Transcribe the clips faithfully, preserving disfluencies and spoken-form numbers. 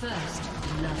First love.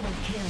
Double kill.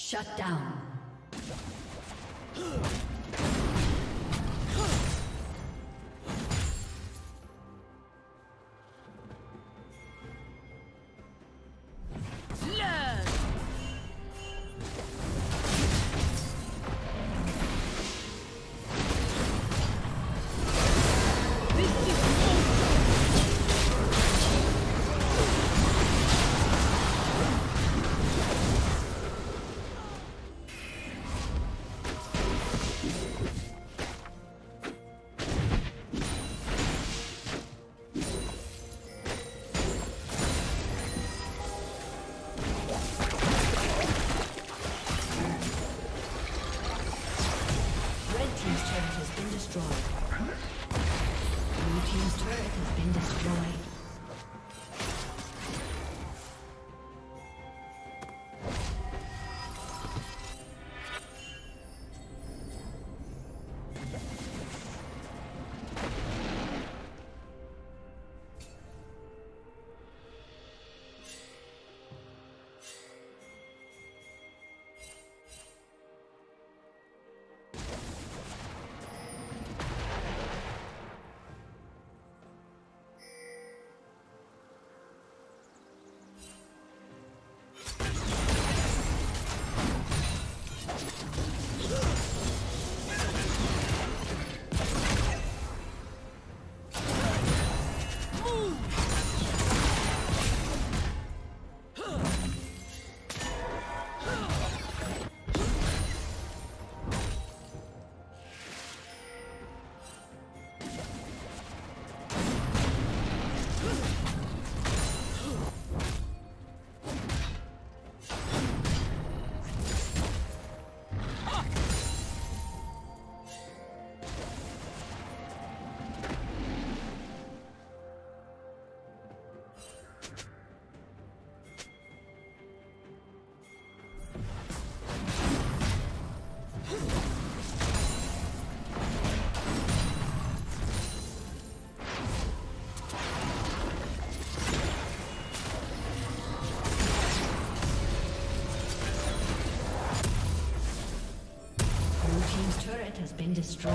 Shut down. been destroyed.